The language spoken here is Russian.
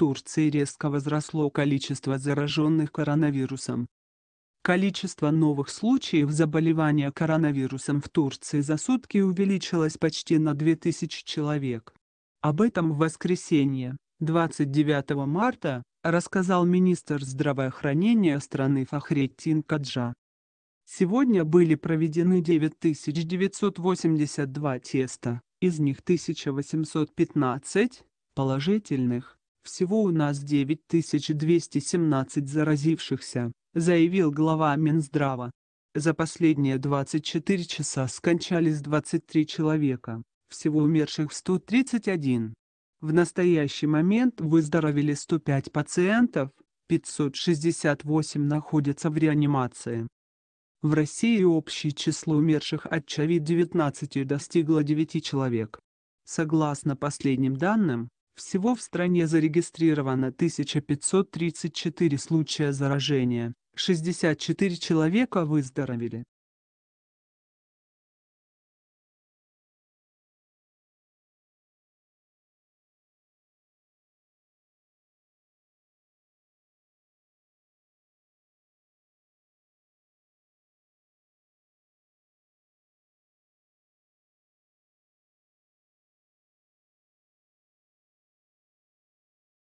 Турции резко возросло количество зараженных коронавирусом. Количество новых случаев заболевания коронавирусом в Турции за сутки увеличилось почти на 2000 человек. Об этом в воскресенье, 29 марта, рассказал министр здравоохранения страны Фахреттин Коджа. Сегодня были проведены 9982 теста, из них 1815 положительных. Всего у нас 9217 заразившихся, заявил глава Минздрава. За последние 24 часа скончались 23 человека, всего умерших 131. В настоящий момент выздоровели 105 пациентов, 568 находятся в реанимации. В России общее число умерших от COVID-19 достигло 9 человек. Согласно последним данным, всего в стране зарегистрировано 1534 случая заражения, 64 человека выздоровели.